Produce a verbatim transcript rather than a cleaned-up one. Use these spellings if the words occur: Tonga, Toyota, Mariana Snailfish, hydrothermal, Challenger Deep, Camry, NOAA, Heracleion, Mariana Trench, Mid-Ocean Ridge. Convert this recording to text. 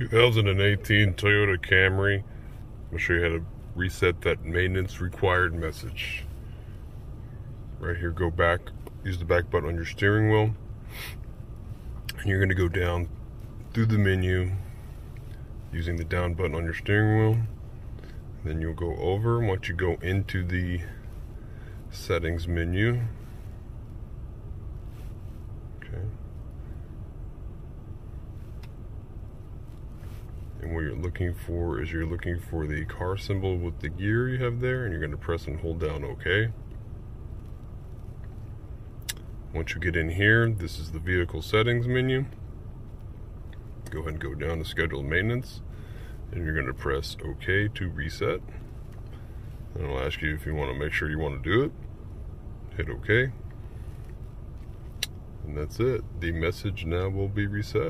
two thousand eighteen Toyota Camry. I'll show you how to reset that maintenance required message. Right here, go back, use the back button on your steering wheel, and you're going to go down through the menu using the down button on your steering wheel. And then you'll go over, and once you go into the settings menu, okay, and what you're looking for is you're looking for the car symbol with the gear you have there, and you're going to press and hold down OK. Once you get in here, this is the vehicle settings menu. Go ahead and go down to scheduled maintenance, and you're going to press OK to reset. And it'll ask you if you want to make sure you want to do it. Hit OK. And that's it. The message now will be reset.